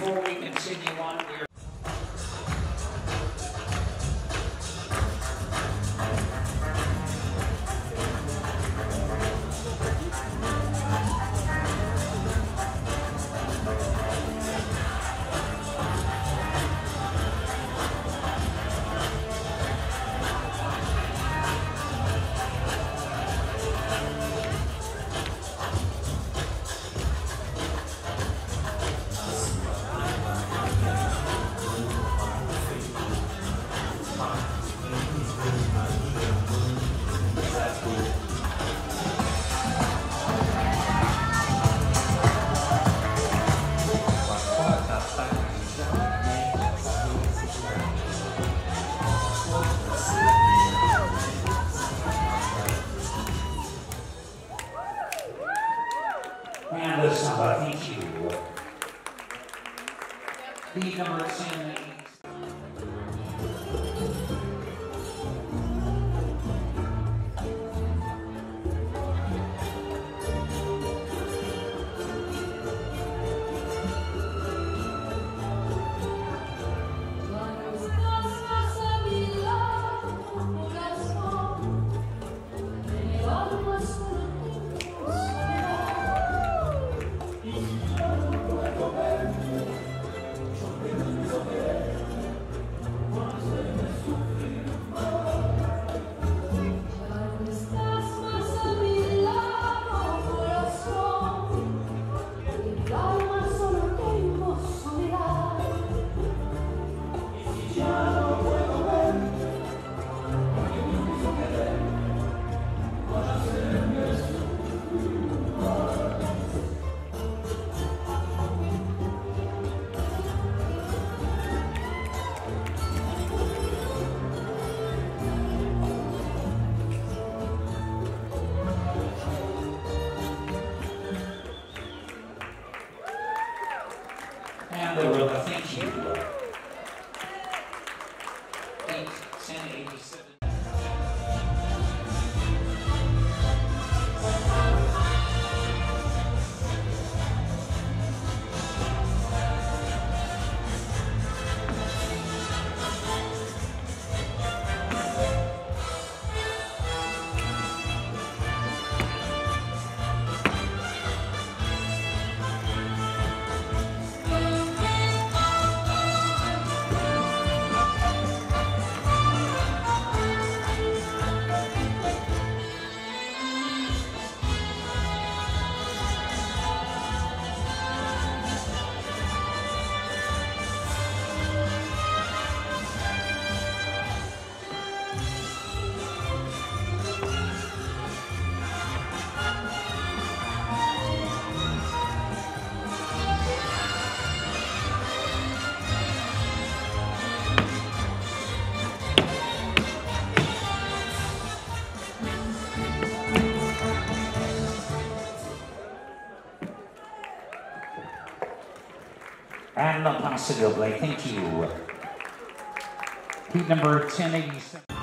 before we continue on, we are possibly. Thank you. Heat number 1087.